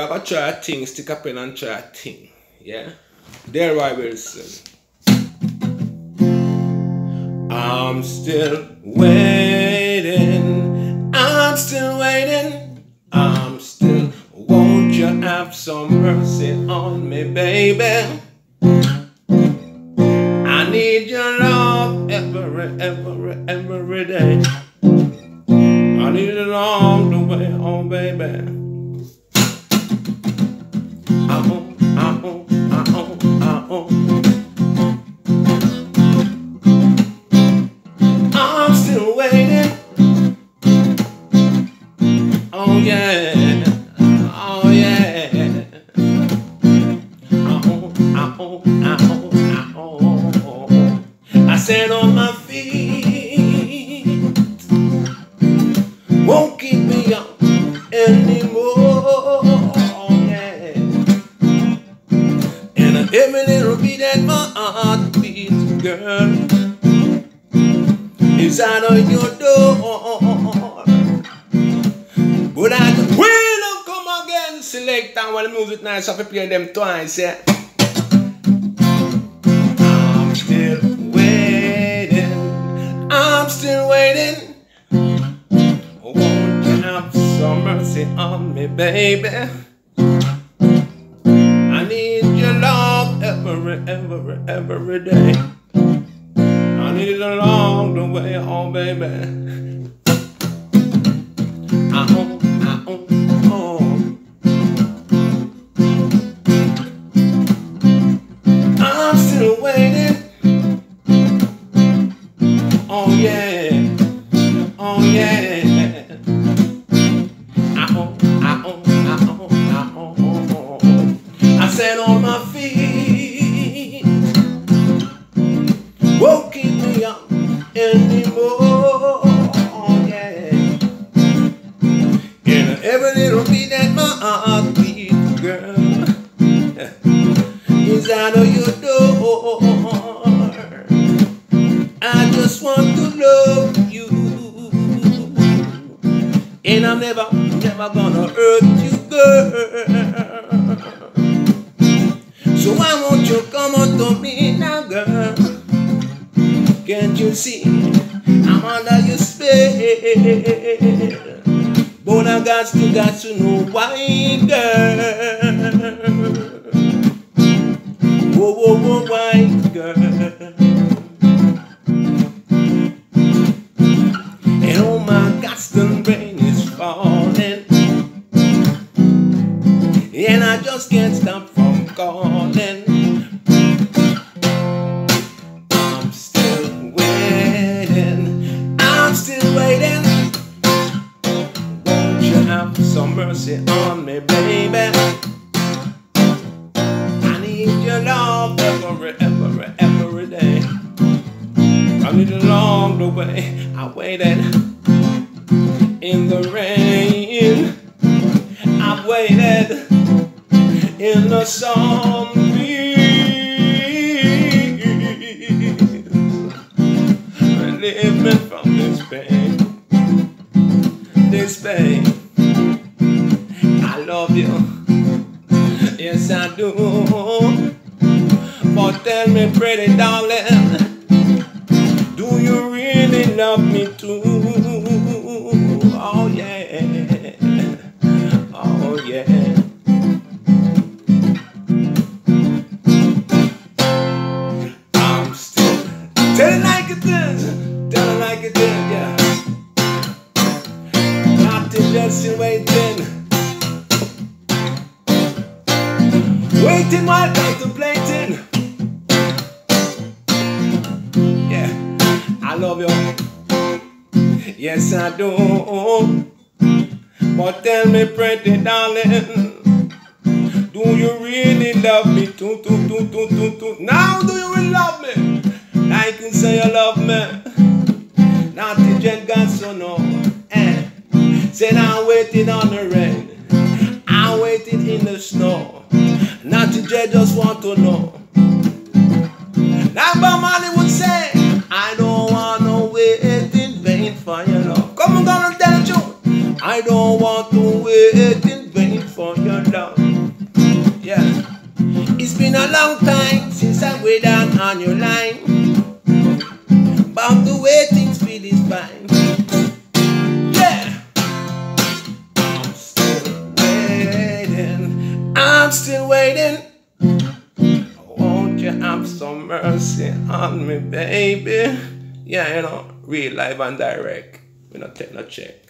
I gotta try a thing, stick a pen and try a thing. Yeah? There I will sing. I'm still waiting. I'm still waiting. I'm still. Won't you have some mercy on me, baby? I need your love every day. I need it all the way, oh baby. I'm still waiting. Oh yeah. Oh yeah. I said on my feet won't keep me up anymore. Yeah. And every little beat at my heart beats, girl, is out of your door. But I will not come again. Select and while the music nice, I'll play them twice, yeah. I'm still waiting. I'm still waiting. Won't you have some mercy on me, baby? I need your love every day. I need it along the way, oh baby. I'm still waiting. Oh yeah, oh yeah. I sat on my feet. Won't keep me up anymore, yeah. And every little beat that my heart beat, girl, is out of your door. I just want to love you, and I'm never gonna hurt you, girl. So why won't you come on to me now, girl? Can't you see I'm under your spell? But I got to know why, girl. Whoa, whoa, whoa, why, girl? And oh my constant rain is falling, and I just can't stop from calling. I'm still waiting. I'm still waiting. Won't you have some mercy on me, baby? I need your love every day. I need it along the way. I waited in the rain. I waited in the zombies, living from this pain, I love you, yes I do, but tell me pretty darling, do you really love me too, oh yeah, oh yeah. Tell it like it is, tell it like it is, yeah. I'm just waiting. Waiting while contemplating. Yeah, I love you. Yes, I do. But tell me, pretty darling, do you really love me? Now do you really love me? I can say you love me. Not the gent got so no. Said I waited on the rain. I waited in the snow. Not the gent just want to know. Now my money would say, I don't want to wait in vain for your love. Come on, gonna tell you. I don't want to wait in vain for your love. been a long time since I waited on your line. About the way things feel is fine. Yeah! I'm still waiting. I'm still waiting. I want you to have some mercy on me, baby. Yeah, you know, real live and direct. We don't take no check.